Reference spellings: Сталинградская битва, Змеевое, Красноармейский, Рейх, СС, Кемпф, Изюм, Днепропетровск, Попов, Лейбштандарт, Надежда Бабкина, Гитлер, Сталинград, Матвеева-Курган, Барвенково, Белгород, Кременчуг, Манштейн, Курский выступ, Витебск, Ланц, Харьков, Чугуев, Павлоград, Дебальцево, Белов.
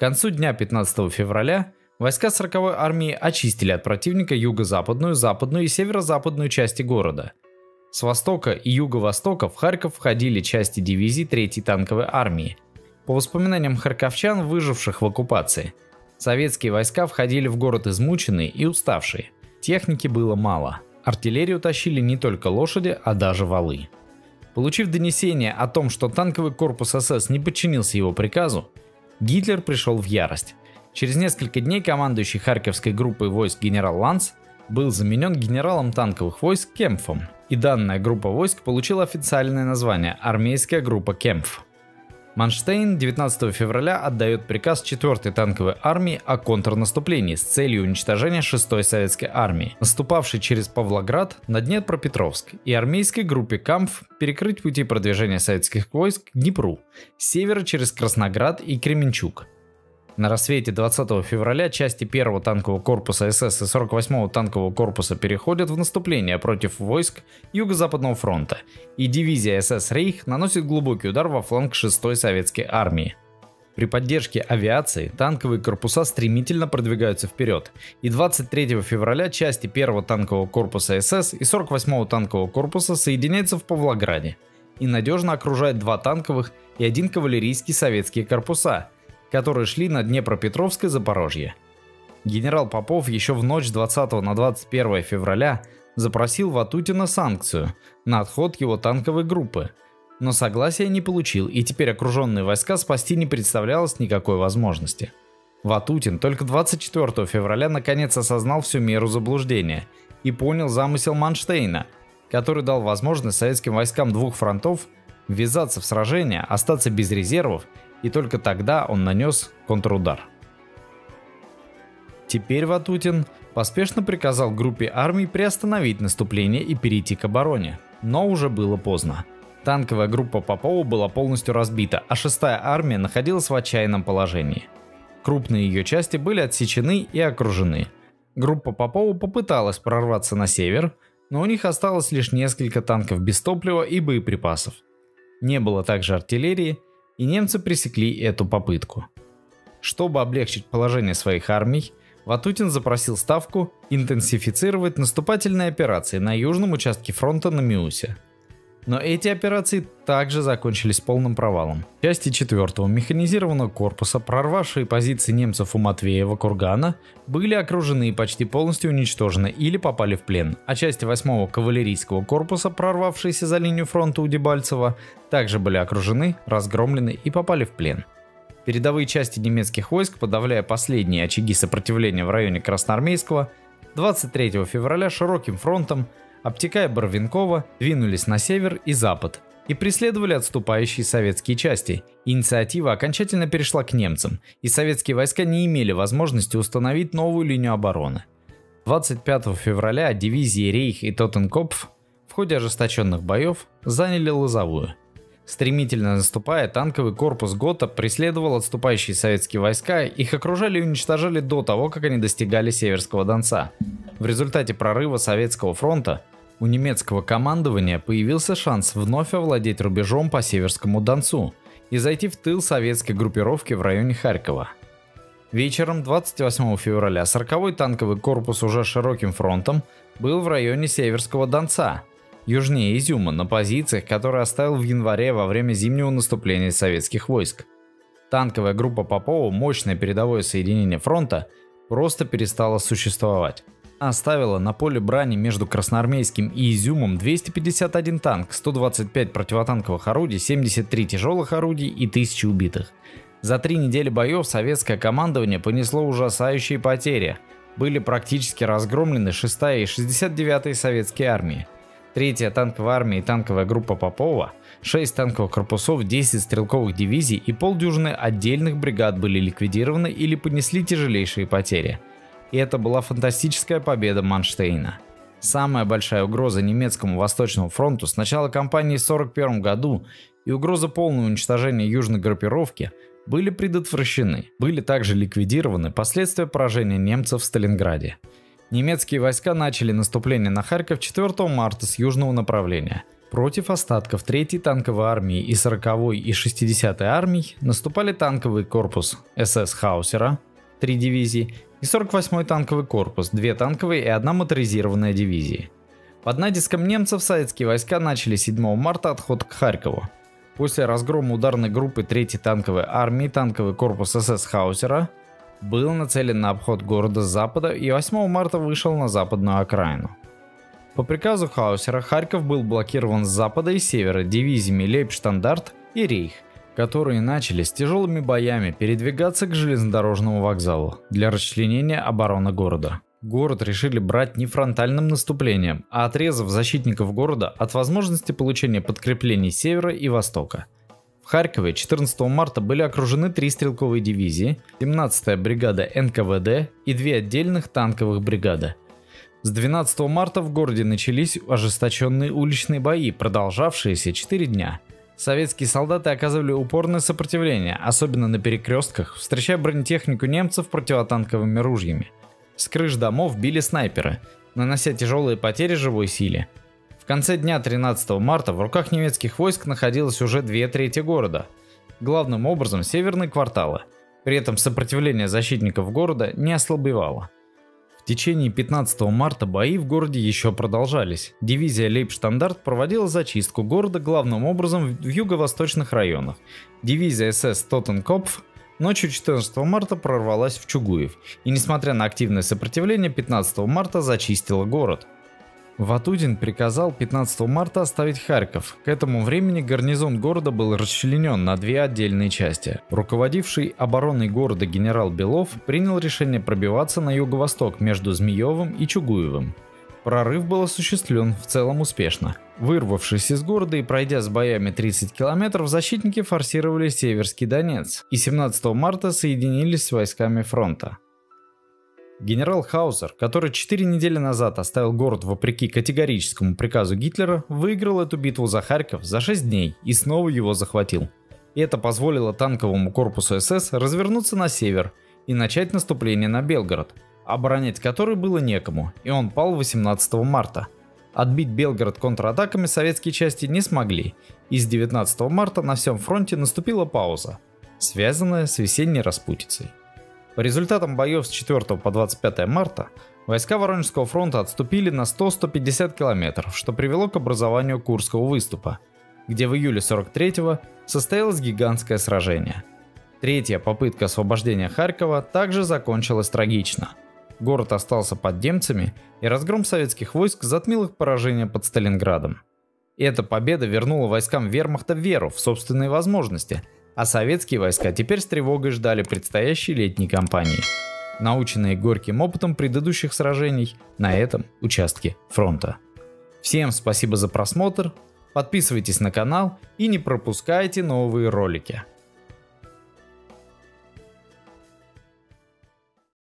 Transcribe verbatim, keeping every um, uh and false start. К концу дня пятнадцатого февраля войска сороковой армии очистили от противника юго-западную, западную и северо-западную части города. С востока и юго-востока в Харьков входили части дивизий третьей танковой армии. По воспоминаниям харьковчан, выживших в оккупации, советские войска входили в город измученные и уставшие. Техники было мало. Артиллерию тащили не только лошади, а даже валы. Получив донесение о том, что танковый корпус СС не подчинился его приказу, Гитлер пришел в ярость. Через несколько дней командующий харьковской группой войск генерал Ланц был заменен генералом танковых войск Кемпфом, и данная группа войск получила официальное название «Армейская группа Кемпф». Манштейн девятнадцатого февраля отдает приказ четвёртой танковой армии о контрнаступлении с целью уничтожения шестой советской армии, наступавшей через Павлоград на Днепропетровск, и армейской группе Камф перекрыть пути продвижения советских войск к Днепру, с севера через Красноград и Кременчуг. На рассвете двадцатого февраля части первого танкового корпуса СС и сорок восьмого танкового корпуса переходят в наступление против войск Юго-Западного фронта, и дивизия СС «Рейх» наносит глубокий удар во фланг шестой советской армии. При поддержке авиации танковые корпуса стремительно продвигаются вперед, и двадцать третьего февраля части первого танкового корпуса СС и сорок восьмого танкового корпуса соединяются в Павлограде и надежно окружают два танковых и один кавалерийский советские корпуса, которые шли на Днепропетровск и Запорожье. Генерал Попов еще в ночь двадцатого на двадцать первое февраля запросил Ватутина санкцию на отход его танковой группы, но согласия не получил, и теперь окруженные войска спасти не представлялось никакой возможности. Ватутин только двадцать четвёртого февраля наконец осознал всю меру заблуждения и понял замысел Манштейна, который дал возможность советским войскам двух фронтов ввязаться в сражение, остаться без резервов, и только тогда он нанес контрудар. Теперь Ватутин поспешно приказал группе армий приостановить наступление и перейти к обороне, но уже было поздно. Танковая группа Попова была полностью разбита, а шестая армия находилась в отчаянном положении. Крупные ее части были отсечены и окружены. Группа Попова попыталась прорваться на север, но у них осталось лишь несколько танков без топлива и боеприпасов. Не было также артиллерии, и немцы пресекли эту попытку. Чтобы облегчить положение своих армий, Ватутин запросил ставку интенсифицировать наступательные операции на южном участке фронта на Миусе. Но эти операции также закончились полным провалом. Части четвёртого механизированного корпуса, прорвавшие позиции немцев у Матвеева-Кургана, были окружены и почти полностью уничтожены или попали в плен, а части восьмого кавалерийского корпуса, прорвавшиеся за линию фронта у Дебальцева, также были окружены, разгромлены и попали в плен. Передовые части немецких войск, подавляя последние очаги сопротивления в районе Красноармейского, двадцать третьего февраля широким фронтом, обтекая Барвенково, двинулись на север и запад и преследовали отступающие советские части. Инициатива окончательно перешла к немцам, и советские войска не имели возможности установить новую линию обороны. двадцать пятого февраля дивизии Рейх и Тотенкопф в ходе ожесточенных боев заняли Лозовую. Стремительно наступая, танковый корпус Гота преследовал отступающие советские войска, их окружали и уничтожали до того, как они достигали Северского Донца. В результате прорыва Советского фронта у немецкого командования появился шанс вновь овладеть рубежом по Северскому Донцу и зайти в тыл советской группировки в районе Харькова. Вечером двадцать восьмого февраля сороковой танковый корпус уже широким фронтом был в районе Северского Донца, южнее Изюма, на позициях, которые оставил в январе во время зимнего наступления советских войск. Танковая группа Попова, мощное передовое соединение фронта, просто перестала существовать. Она оставила на поле брани между Красноармейским и Изюмом двести пятьдесят один танк, сто двадцать пять противотанковых орудий, семьдесят три тяжелых орудий и тысячи убитых. За три недели боев советское командование понесло ужасающие потери. Были практически разгромлены шестая и шестьдесят девятая советские армии. третья танковая армия и танковая группа Попова, шесть танковых корпусов, десять стрелковых дивизий и полдюжины отдельных бригад были ликвидированы или понесли тяжелейшие потери. И это была фантастическая победа Манштейна. Самая большая угроза немецкому Восточному фронту с начала кампании в сорок первом году и угроза полного уничтожения южной группировки были предотвращены. Были также ликвидированы последствия поражения немцев в Сталинграде. Немецкие войска начали наступление на Харьков четвёртого марта с южного направления. Против остатков третьей танковой армии и сороковой и шестидесятой армий наступали танковый корпус эс эс Хауссера три дивизии и сорок восьмой танковый корпус, две танковые и одна моторизированная дивизии. Под натиском немцев советские войска начали седьмого марта отход к Харькову. После разгрома ударной группы третьей танковой армии танковый корпус эс эс Хауссера был нацелен на обход города с запада и восьмого марта вышел на западную окраину. По приказу Хауссера Харьков был блокирован с запада и севера дивизиями Лейбштандарт и Рейх, которые начали с тяжелыми боями передвигаться к железнодорожному вокзалу для расчленения обороны города. Город решили брать не фронтальным наступлением, а отрезав защитников города от возможности получения подкреплений севера и востока. В Харькове четырнадцатого марта были окружены три стрелковые дивизии, семнадцатая бригада эн ка вэ дэ и две отдельных танковых бригады. С двенадцатого марта в городе начались ожесточенные уличные бои, продолжавшиеся четыре дня. Советские солдаты оказывали упорное сопротивление, особенно на перекрестках, встречая бронетехнику немцев противотанковыми ружьями. С крыш домов били снайперы, нанося тяжелые потери живой силе. В конце дня тринадцатого марта в руках немецких войск находилось уже две трети города, главным образом северные кварталы. При этом сопротивление защитников города не ослабевало. В течение пятнадцатого марта бои в городе еще продолжались. Дивизия Лейбштандарт проводила зачистку города главным образом в юго-восточных районах. Дивизия эс эс Тотенкопф ночью четырнадцатого марта прорвалась в Чугуев и, несмотря на активное сопротивление, пятнадцатого марта зачистила город. Ватутин приказал пятнадцатого марта оставить Харьков. К этому времени гарнизон города был расчленен на две отдельные части. Руководивший обороной города генерал Белов принял решение пробиваться на юго-восток между Змеевым и Чугуевым. Прорыв был осуществлен в целом успешно. Вырвавшись из города и пройдя с боями тридцать километров, защитники форсировали Северский Донец и семнадцатого марта соединились с войсками фронта. Генерал Хауссер, который четыре недели назад оставил город вопреки категорическому приказу Гитлера, выиграл эту битву за Харьков за шесть дней и снова его захватил. И это позволило танковому корпусу эс эс развернуться на север и начать наступление на Белгород, оборонять который было некому, и он пал восемнадцатого марта. Отбить Белгород контратаками советские части не смогли, и с девятнадцатого марта на всем фронте наступила пауза, связанная с весенней распутицей. По результатам боев с четвёртого по двадцать пятое марта войска Воронежского фронта отступили на сто — сто пятьдесят километров, что привело к образованию Курского выступа, где в июле сорок третьего состоялось гигантское сражение. Третья попытка освобождения Харькова также закончилась трагично. Город остался под немцами, и разгром советских войск затмил их поражение под Сталинградом. Эта победа вернула войскам вермахта веру в собственные возможности, а советские войска теперь с тревогой ждали предстоящей летней кампании, наученные горьким опытом предыдущих сражений на этом участке фронта. Всем спасибо за просмотр, подписывайтесь на канал и не пропускайте новые ролики.